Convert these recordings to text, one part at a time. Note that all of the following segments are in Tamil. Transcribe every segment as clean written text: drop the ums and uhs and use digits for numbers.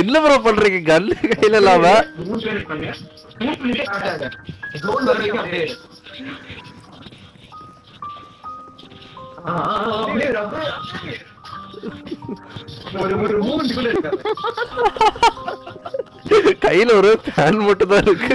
என்ன ப்ரோ பண்றீங்க? கல்லு கையில இல்லாம கையில ஒரு ஃபேன் மட்டும் தான் இருக்கு.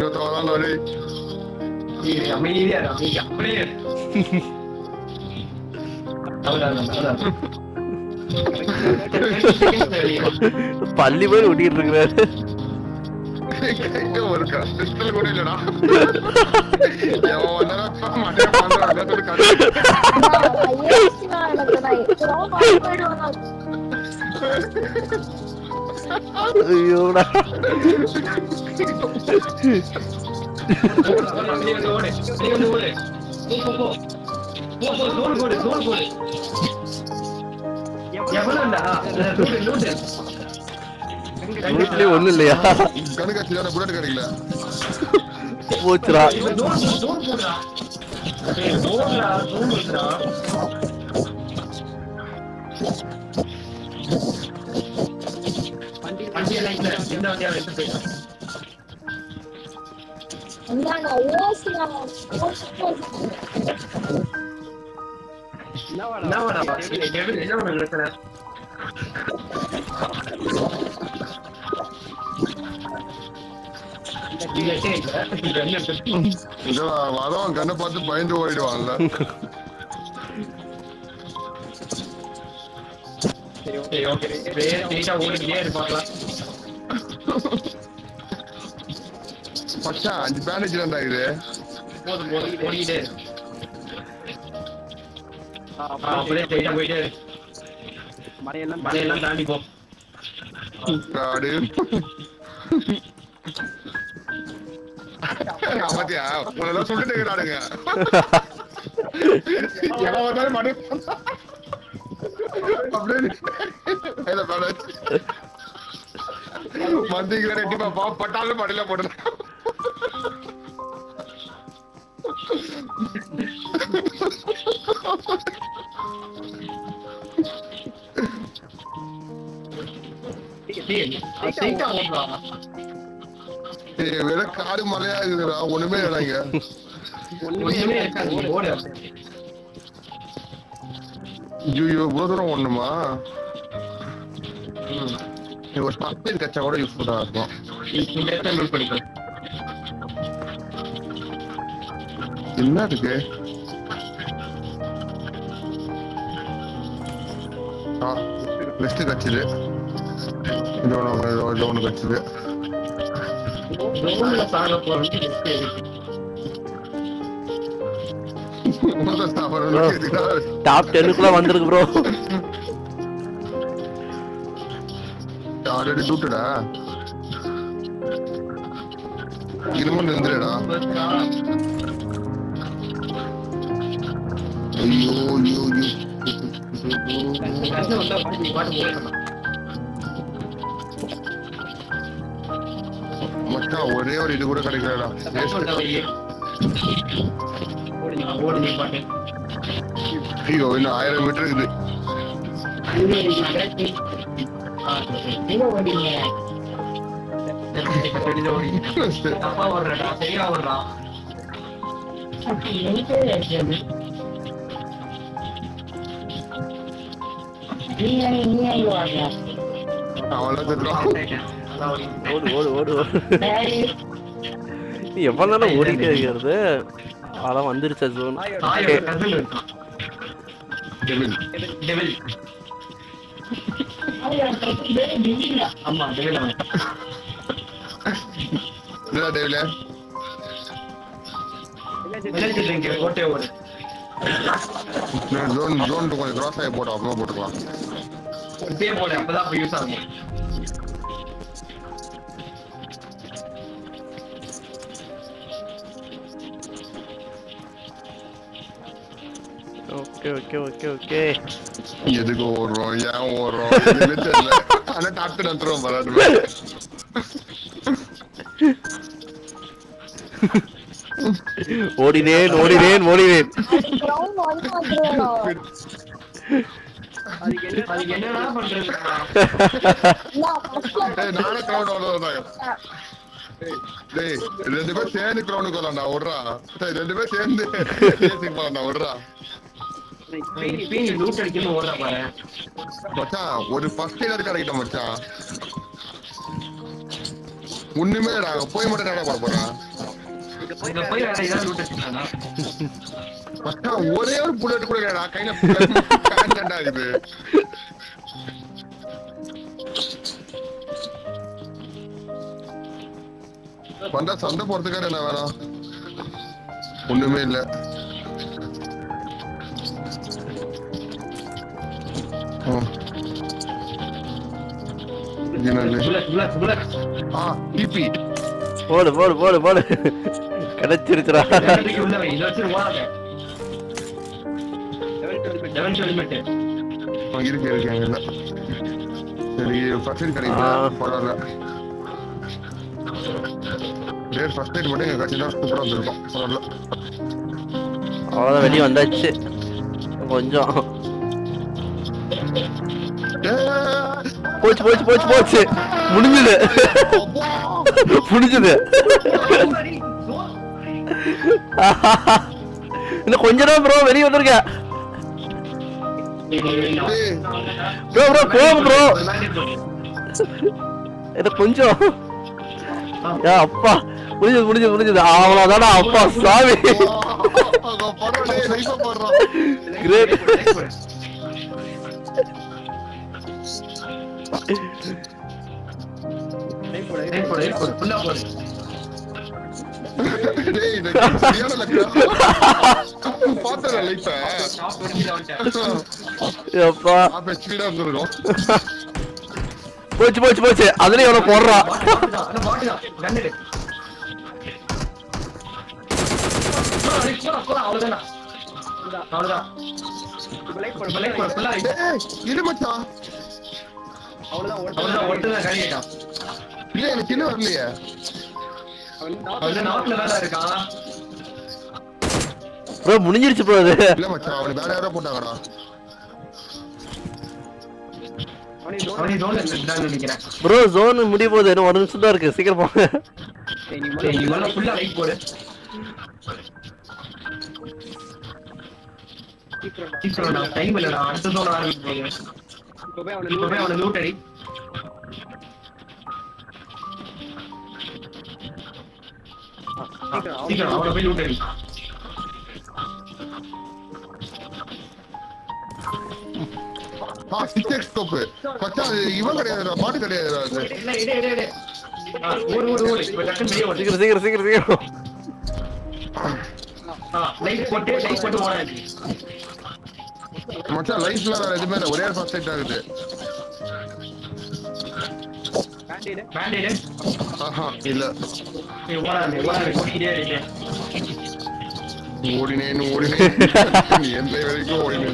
lo estaba dando ley. Y a mí ya no, mira, hombre. Ahora. பள்ளி போய் ஓடிட்டு இருக்காரு. கைய ஒரு கஷ்டத்துல கூட இல்லடா. எவனால மாட்டே பண்ற அந்த கதை. ஐயோ சிவால கதை. ரொம்ப பாடுவானோ. ஐயோடா வீட்லயே ஒண்ணு இல்லையா? கணக்காட்சியான புல்லட் கிடைக்கல போச்சுடா. வரவன் கண்ணை பார்த்து பயந்து ஓடிடுவான்ல. பச்சா அந்த பேனேஜ் என்ன ஆகுது? ஓடிடே அப்படியே போயிடு. மலையெல்லாம் தாண்டி போ. காடு ஆமாத்தியா உடனே சொல்லிட்டு இருக்கானுங்க. எவ வந்தால மடு அப்படியே ஏல பாரு. மந்திங்கள ரெட்டிப்பா பா பட்டால மடில போடுற. வெற காடு மலையா இருக்குடா. ஒண்ணுமே இல்லைங்க. ஒண்ணுமே இருக்காது. ஓடு. ஐயோ போதற ஒண்ணுமா. இது ஒரு பப்பி கச்சா கூட யூஸ்ஃபுல்லா இருக்கும். இந்த டைம் பண்ணிக்கலாம். என்ன இருக்கு? ஆ லிஸ்ட் கச்சிது. இதோ ஒன்று கச்சிது. டோன்ல சாக போறது லிஸ்ட் இருக்கு. டாப் 10 குள்ள வந்திருக்கு bro. ஆல்ரெடி டூட்டடா. இருமன் இருந்துடா. ஐயோ ஐயோ ஐயோ கஷ்டம் வந்தா பாட்டு போடணும். மச்சா ஒரே ஒரு இது கூட கிடைக்கலடா. ஓடுங்க பாட்டு. ஐயோ இன்னும் 1000 மீட்டர் இருக்குது. நீங்க ஓடுங்க. அப்பா ஓடுறடா. சரியா ஓடுடா. எவ்வளவு ஓடிட்டே இருக்கிறது. அதான் வந்துருச்சு ஜோன். ஆமா டெவில் இல்ல டெவில் வெலஞ்சி ட்ரிங்க் கோட்டே ஓடு நான் ஜோன் ஜோன் கொஞ்சம் கிராஸ் ஆயி போடு அப்புறம் போட்டுக்கலாம் அப்படியே போடு அப்பதான் போய் யூஸ் ஆகும். ஓகே ஓகே ஓகே ஓகே எதுக்கு ஓடுறோம் ஏன் ஓடுறோம் இதுவே தெரியல. ஆனா டாக்டர் வந்துரும் வராது ஓடினேன் ஓடினேன் ஓடினேன் அதுக்கு என்னடா பண்றது நானே கிரவுண்ட் ஓடுறேன். டேய் ரெண்டு பேர் சேர்ந்து கிரவுண்டுக்கு வரலாம்டா ஓடுறா ரெண்டு பேர் சேர்ந்து ரேசிங் பண்ணலாம் ஓடுறா ஒரு ஃபர்ஸ்ட் எய்டர் கிடைக்கட்டும் மச்சான் ஒண்ணுமே போய் மட்டும் நல்லா போட போறான் ஒரே ஒரு புல்லட் கூட இல்லடா கையில காண்டண்டா இருக்குது. வந்தா சண்டை போறதுக்காக என்ன வேணாம் ஒண்ணுமே இல்ல. போடு போடு போடு போடு கிடைச்சிருச்சா இருக்கு இருக்கு சரி ஃபர்ஸ்ட் கிடைக்கும் பரவாயில்ல ஃபர்ஸ்ட் டைம் மட்டும் எங்க கட்சிதான் சூப்பராக வந்துருக்கோம் பரவாயில்ல அவ்வளோதான் வெளியே வந்தாச்சு கொஞ்சம் போச்சு போச்சு போச்சு போச்சு முடிஞ்சது முடிஞ்சது இன்னும் கொஞ்ச நேரம் ப்ரோ வெளியே வந்திருக்கேன் ப்ரோ ப்ரோ போகும் ப்ரோ இது கொஞ்சம் அப்பா முடிஞ்சது முடிஞ்சது முடிஞ்சது அவ்வளோதானா அப்பா சாமி கிரேட் போச்சு போச்சு போச்சு அதுல எவ்வளவு போடுறான் இது மச்சான் அவளதான் ஒட்டுதான் கழியட்டான். இல்ல எனக்கு இன்னும் வரலையே அவன் நாட்ல வேற இருக்கான் ப்ரோ முடிஞ்சிருச்சு ப்ரோ அது இல்ல மச்சான் அவன் வேற யாரோ போட்டாங்கடா அவனி ஜோன் நான் நினைக்கிறேன் ப்ரோ ஜோன் முடிய போகுது இன்னும் 1 நிமிஷம் தான் இருக்கு சீக்கிரம் போங்க. நீ மொத ஃபுல்லா லைக் போடு இப்போ நான் டைம் இல்லடா அடுத்த ஜோன் ஆரம்பிப்போம். அவனை லூட் அடி அவனை போய் லூட் அடி இவன் கிடையாது பாட்டு கிடையாது சீக்கிரம் சீக்கிரம் சீக்கிரம் மச்சான் லைஃப்ல வேற எதுமே இல்ல ஒரே ஃபர்ஸ்ட் எய்ட் ஆகுது பேண்டேட் பேண்டேட் ஆஹா இல்ல நீ ஓடாதே ஓடிடே இரு ஓடினே நீ எந்த வரைக்கும் ஓடினே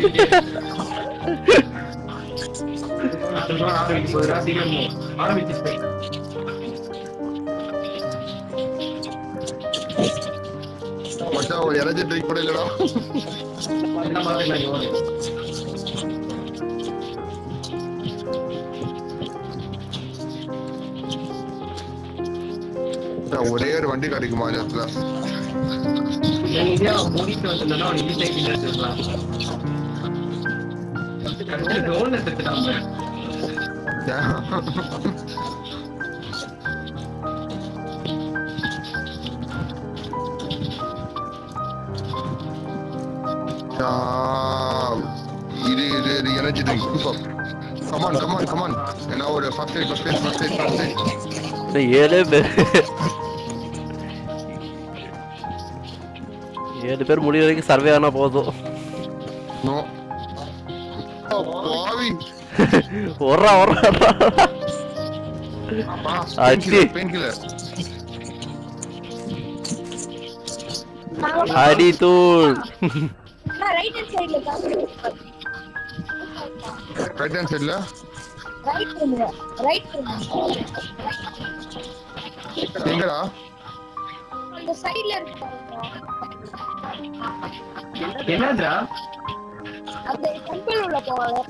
அதுதான் ஆரம்பிச்சு போறா சீக்கிரமா ஆரம்பிச்சு மச்சான் ஒரு எனர்ஜி ட்ரிங்க் கூட இல்லடா என்ன மாதிரி ஒரே ஒரு வண்டி கிடைக்குமா இடத்துல the energy drink. Come on. And now the fast aid. The year Mudi survey on a bozo. No. Painkiller. Hadi tool. Right hand side la. Right hand side la. Right. Engada? On the side la. Enadra? Adha temple ulla povala.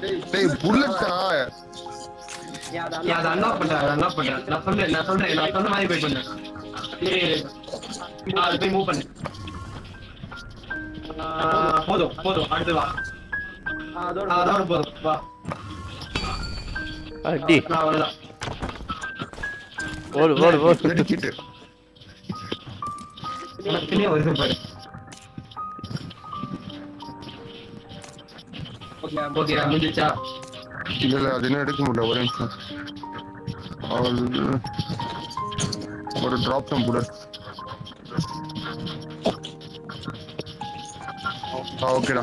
Hey, bullet ah. Yeah, I'm not going to do that. I'm not going to do that. I didn't have to move over. I'll drop some bullets. Okay.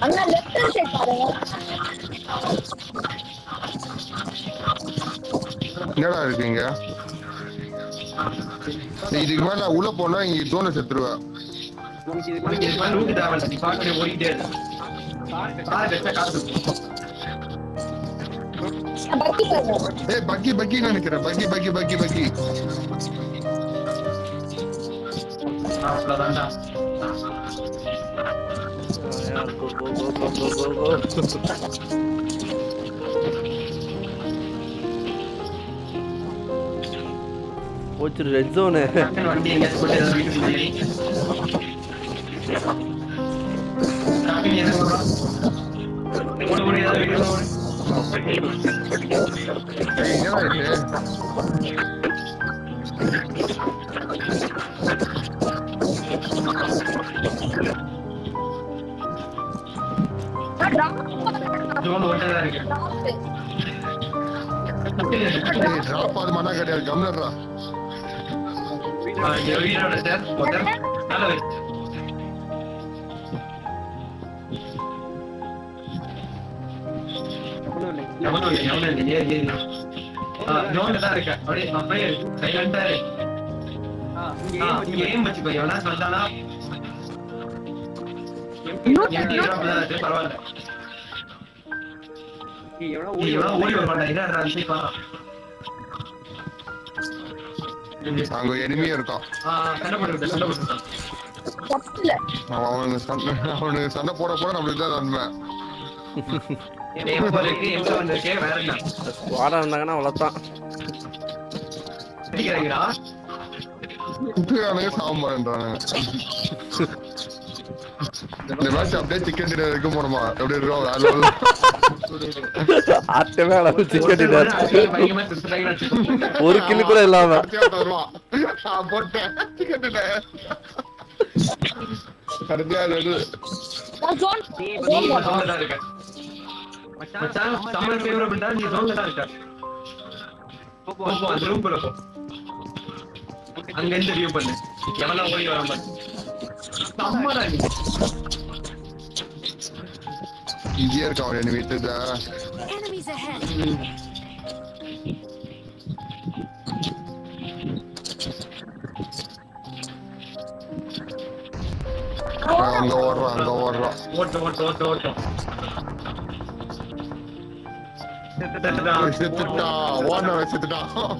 I'm not left. I'm going to go. I'm going to go. No, I don't know. Summer favorable done is on the doctor. And then the view bullet. Yamala, what you are. Summer, I mean, easier to animate the enemies ahead. What? Super. I don't want to sit down for all.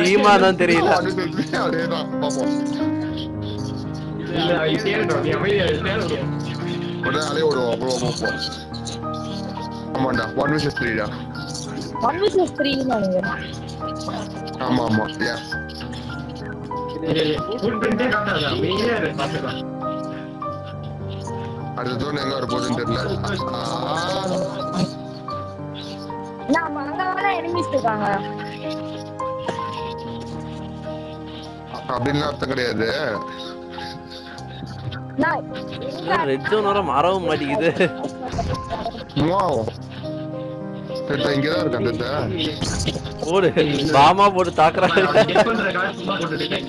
Demon and the La izquierda, mi amiga, izquierda. Dale, bro. One wish is free. One wish is free. ஆமா yeah. அதுதான் எங்க வரப்போதுன்னு தெரியல. நான் மறந்தவங்கள எனிமீஸ் இருக்காங்க அப்படின்னா அர்த்தம் கிடையாது. நான் ரெட் ஜோன் வர மறவ மாட்டேங்குது. வாவ் தெட்ட இங்க தான் இருக்க தெட்ட ஓடு பாமா போட்டு தாக்குறாங்க. டெட் பண்ற கால் சும்மா போட்டுட்டே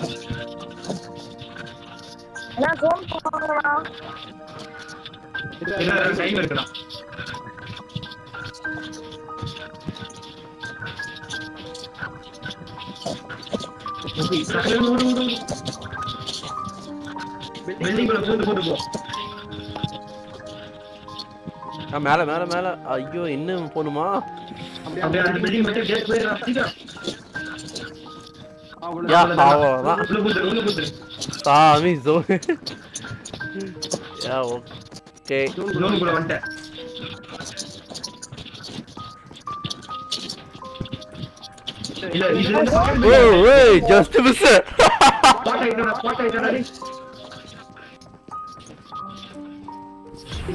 நான் ஜோன் போறேனா இல்ல டைம் இருக்குடா. பில்டிங் குள்ள போட்டு போட்டு போ. ஆ மேல மேல மேல ஐயோ இன்னும் போணுமா? அப்படியே அந்த பில்டிங் மேல கேட் போய் ரசிடா. யா பாவமா. சாமி ஜோன். Yeah okay. ஜோன் குள்ள வந்தே. இல்ல இது ஓய் ஜஸ்ட் மிஸ். போட்டே இதோ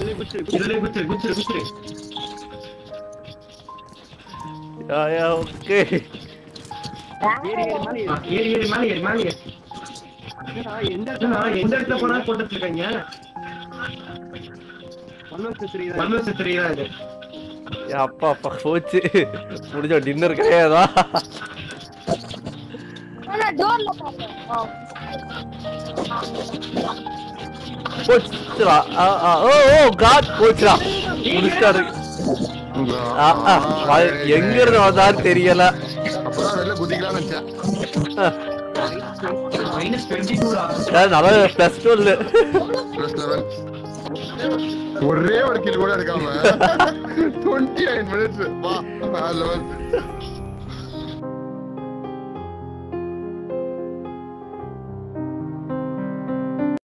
इधर ले कुछ या ओके ये मालिया எந்த இடத்துல போனா போட்டு வச்சிருக்கீங்க. 163 தான் இது. யா அப்பா போச்சு முடிஞ்ச டின்னர் கிடையாதா? انا டோர்ல பாப்பேன். போச்சுடா. ஓ காட் போச்சுடா முடிச்சாரு. எங்க இருந்து வந்தாலும் தெரியல. பிளஸ் 12 ஒரே ஒரு கில் கூட இருக்காம 29 மினிட்ஸ்